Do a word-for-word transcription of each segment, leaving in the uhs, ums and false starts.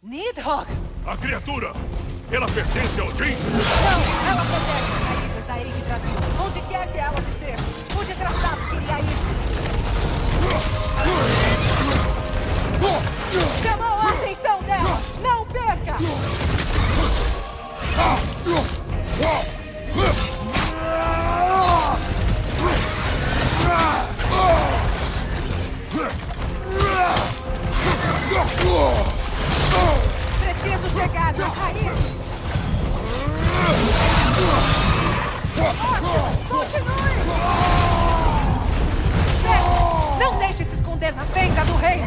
Nidhögg! A criatura! Ela pertence ao Dream? Não, ela protege as raízes da Yggbrasil. Onde quer que ela esteja, o desgraçado queria isso. Chamou a ascensão dela! Não perca! Preciso chegar na raiz! Ótimo! Continue! Bem, não deixe se esconder na fenda do rei!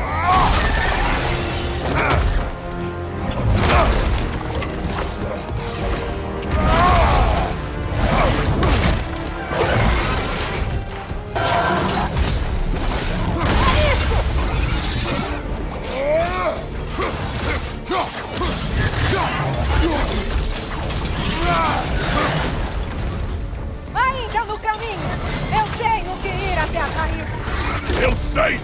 Ainda no caminho! Eu tenho que ir até a raiz! Eu sei!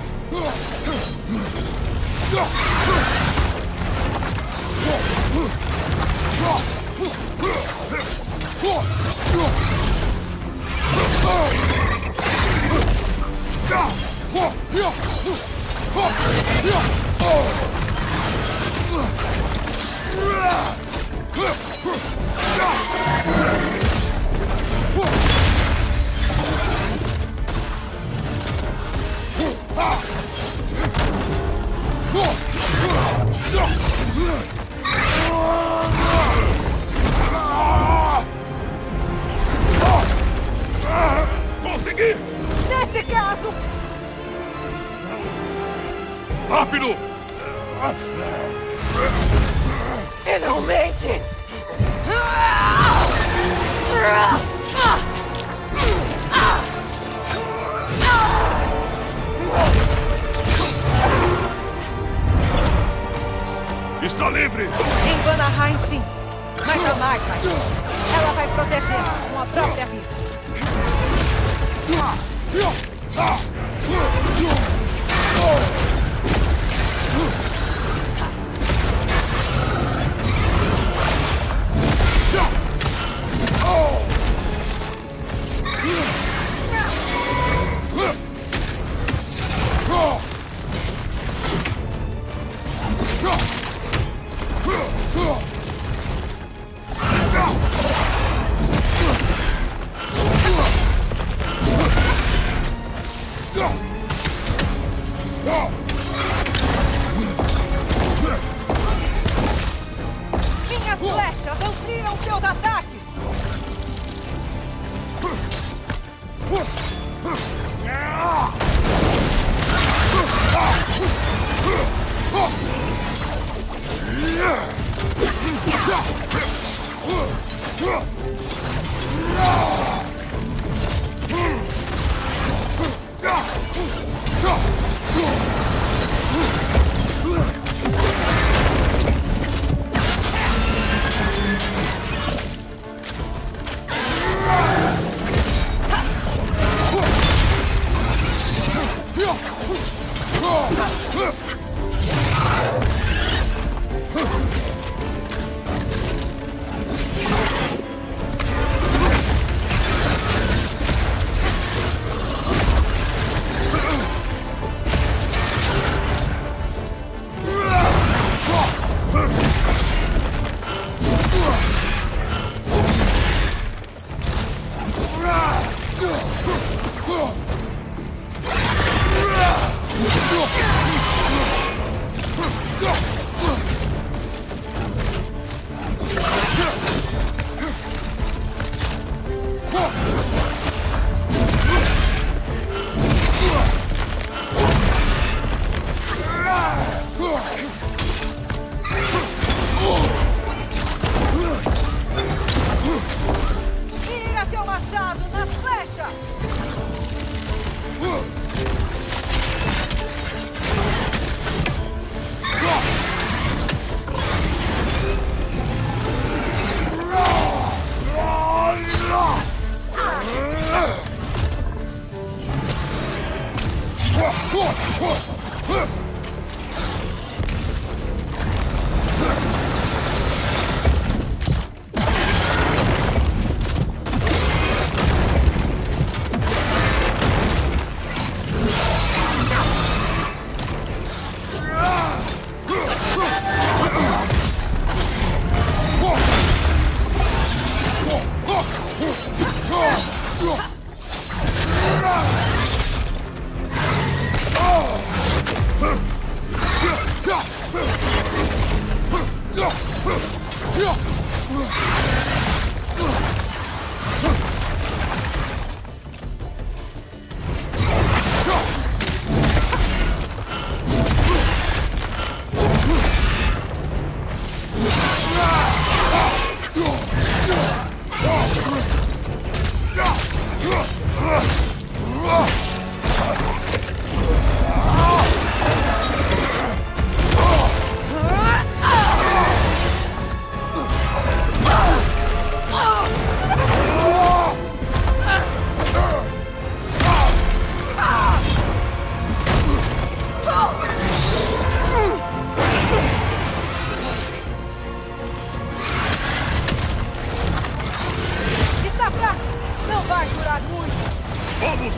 Consegui! Nesse caso... Rápido! Finalmente! Está livre! Em Vanaheim, sim. Mas jamais vai. Ela vai proteger com a própria vida. Minhas flechas ampliam seus ataques! Oh!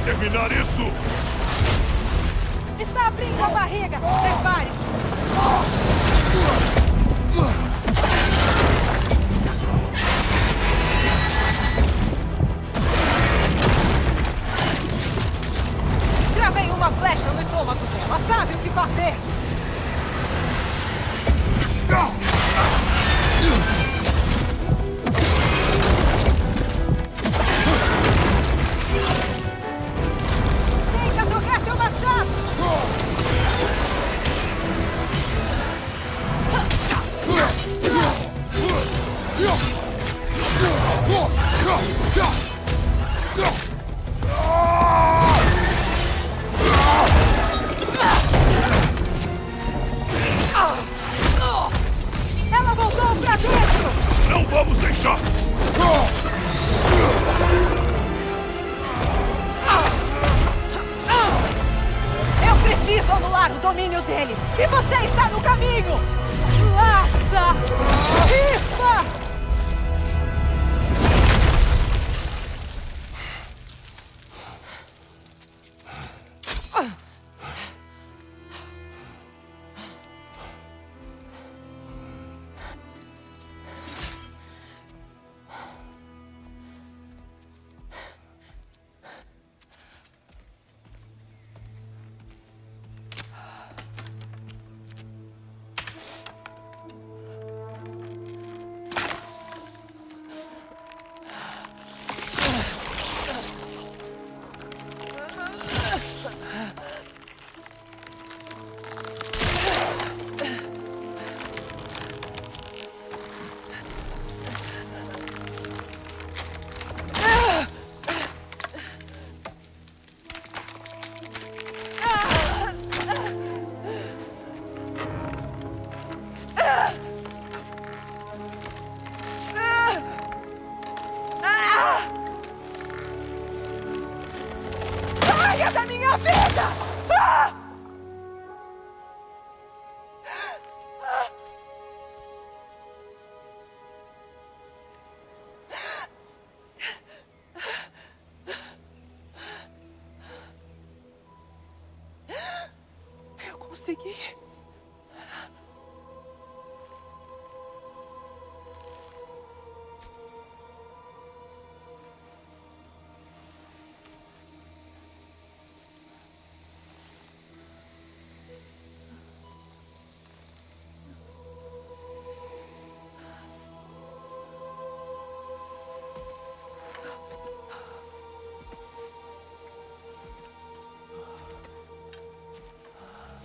terminar isso! Está abrindo a barriga! Prepare-se! Gravei uma flecha no estômago dela, sabe o que fazer! Tenta jogar seu machado! Ela voltou pra dentro! Não vamos deixar! Eu preciso anular o domínio dele! E você está no caminho! Laça! Rifa!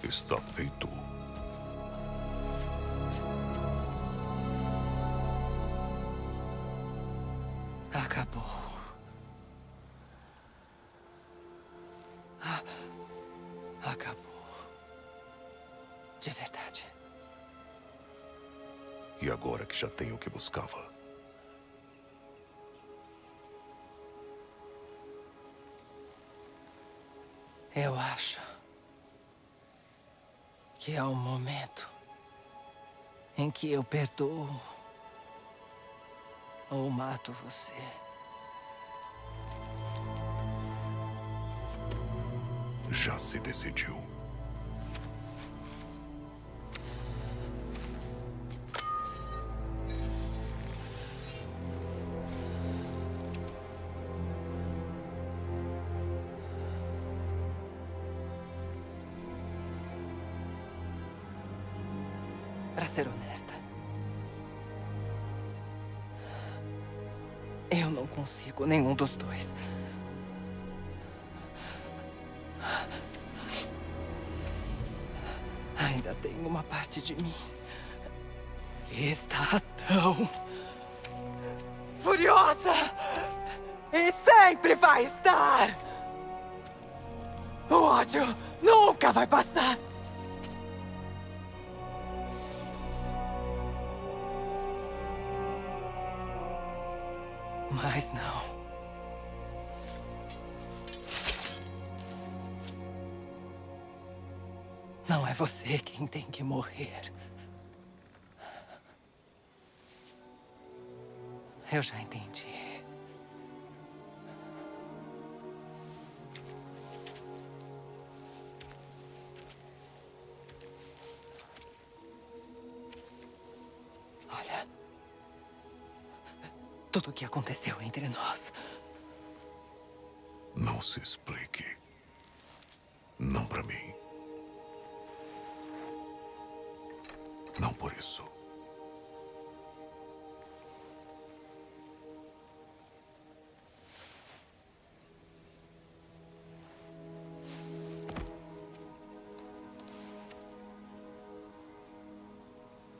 Está feito. Acabou. Ah, acabou. De verdade. E agora que já tenho o que buscava? Eu acho que há um momento em que eu perdoo ou mato você. Já se decidiu. Ser honesta, eu não consigo nenhum dos dois. Ainda tem uma parte de mim que está tão furiosa e sempre vai estar. O ódio nunca vai passar. Mas não. Não é você quem tem que morrer. Eu já entendi. tudo o que aconteceu entre nós. Não se explique. Não para mim. Não por isso.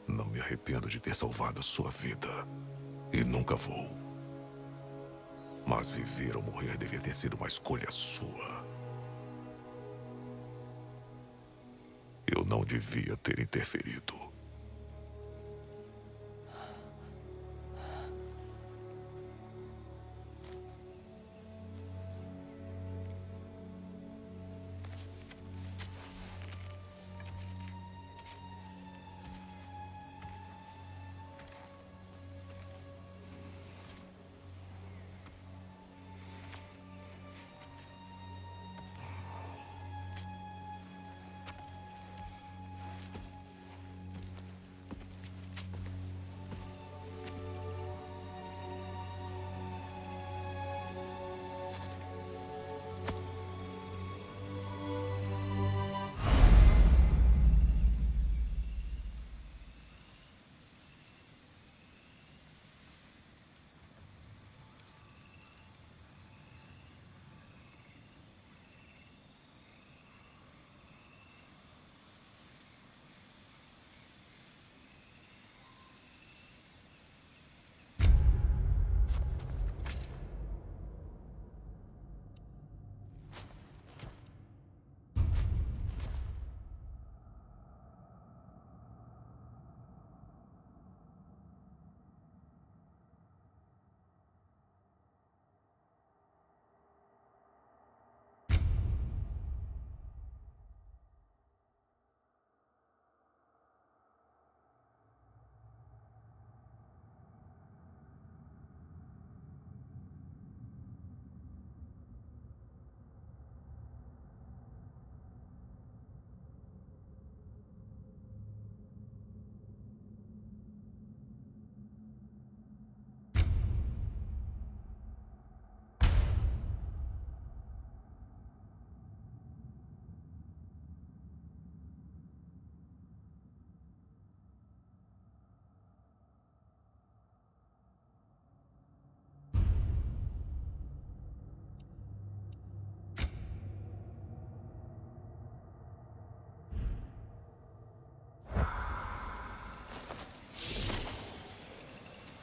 Não me arrependo de ter salvado sua vida. E nunca vou. Mas viver ou morrer devia ter sido uma escolha sua. Eu não devia ter interferido.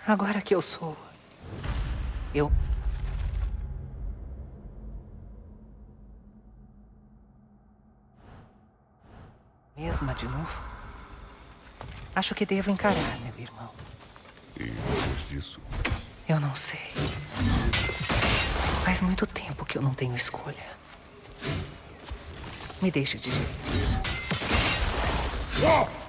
Agora que eu sou, eu... mesma de novo? Acho que devo encarar, meu irmão. E depois disso? Eu não sei. Faz muito tempo que eu não tenho escolha. Me deixe dizer isso. Oh!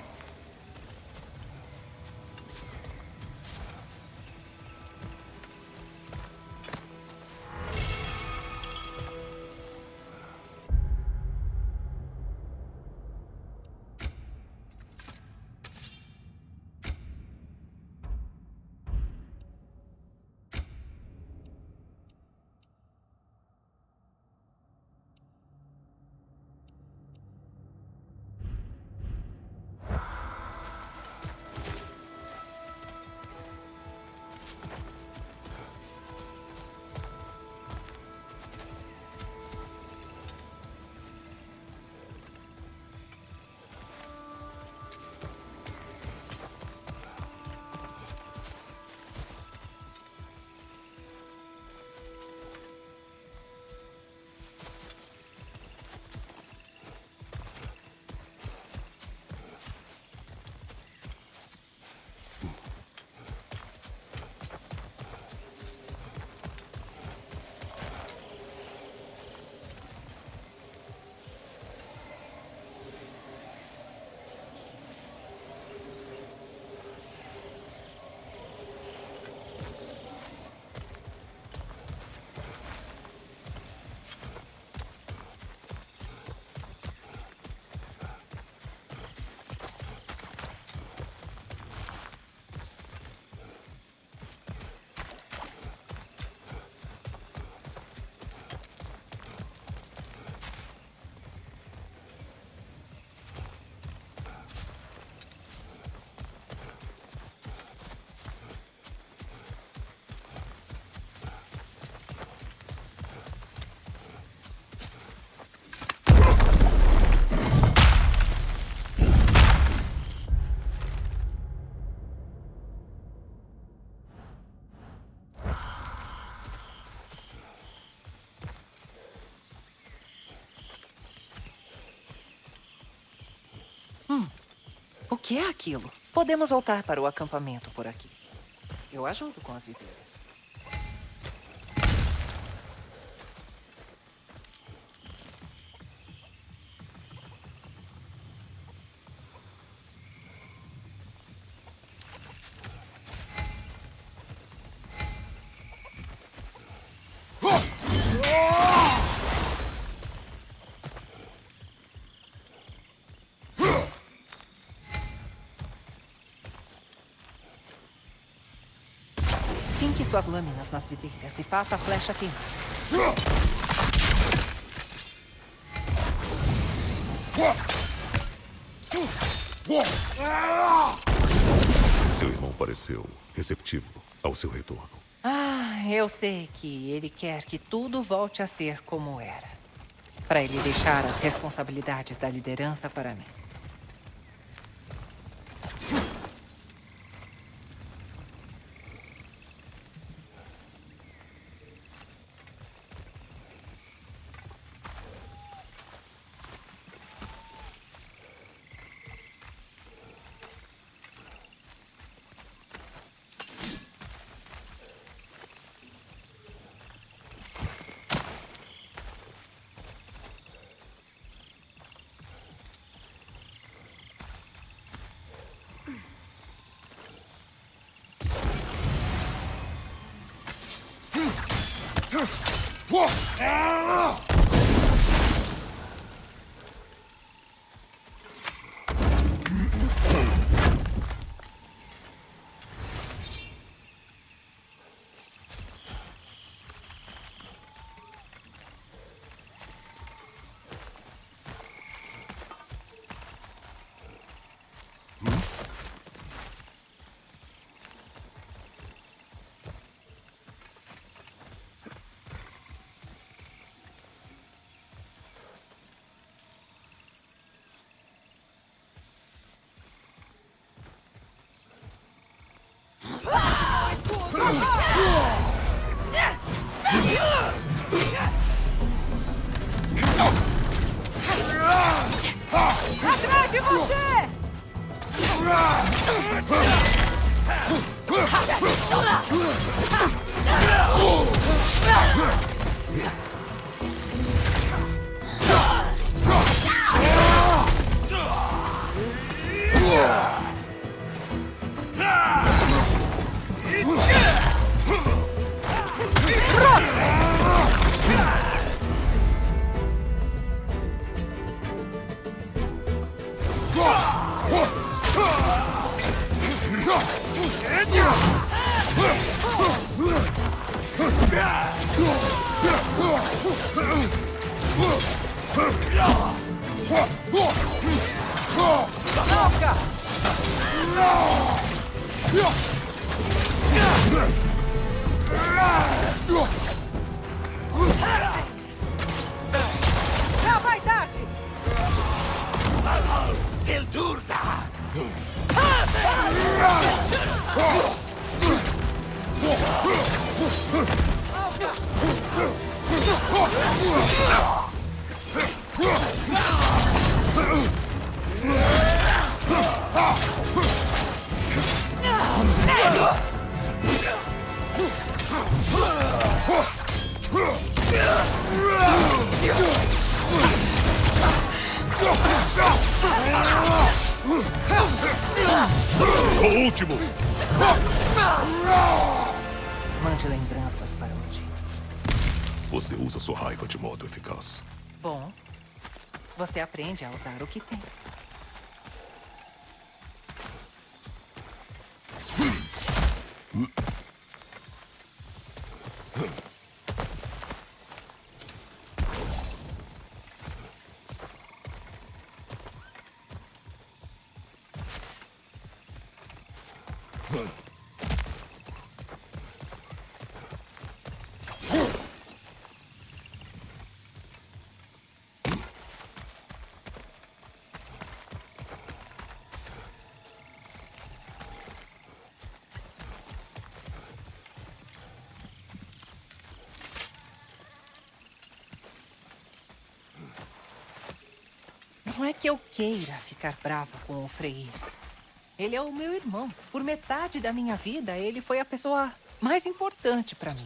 que é aquilo? Podemos voltar para o acampamento por aqui. Eu ajudo com as videiras. Finque suas lâminas nas videiras e faça a flecha queimar. Seu irmão pareceu receptivo ao seu retorno. Ah, eu sei que ele quer que tudo volte a ser como era. Para ele deixar as responsabilidades da liderança para mim. Atrás de você! O último! Mande lembranças para Odin. Você usa sua raiva de modo eficaz. Bom, você aprende a usar o que tem. Não é que eu queira ficar brava com o Freyr, Ele é o meu irmão. Por metade da minha vida, ele foi a pessoa mais importante para mim.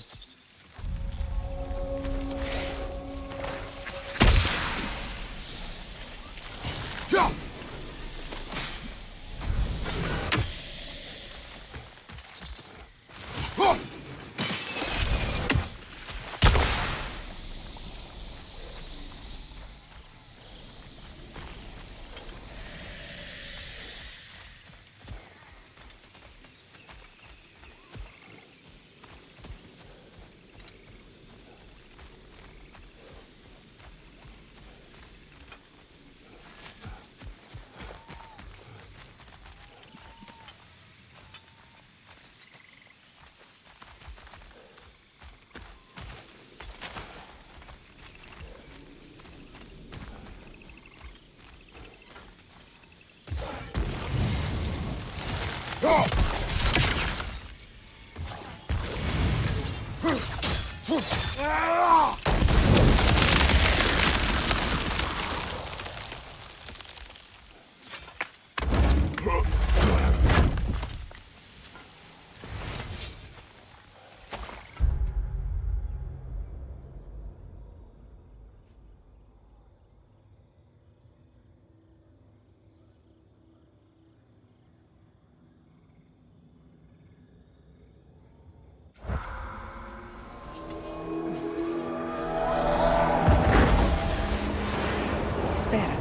Espera,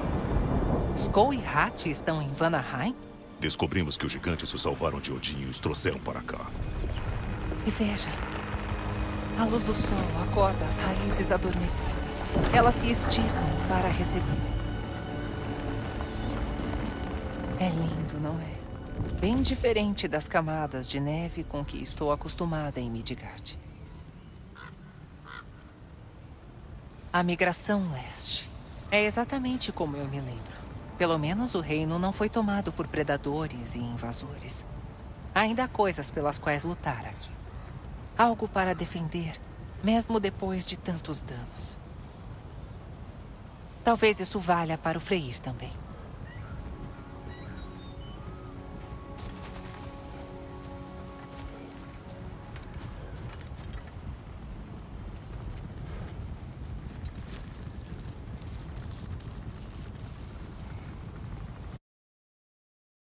Koi e Rati estão em Vanaheim? Descobrimos que os gigantes os salvaram de Odin e os trouxeram para cá. E veja, a luz do sol acorda as raízes adormecidas. Elas se esticam para receber. É lindo, não é? Bem diferente das camadas de neve com que estou acostumada em Midgard. A migração leste. É exatamente como eu me lembro. Pelo menos o reino não foi tomado por predadores e invasores. Ainda há coisas pelas quais lutar aqui. Algo para defender, mesmo depois de tantos danos. Talvez isso valha para o Freyr também.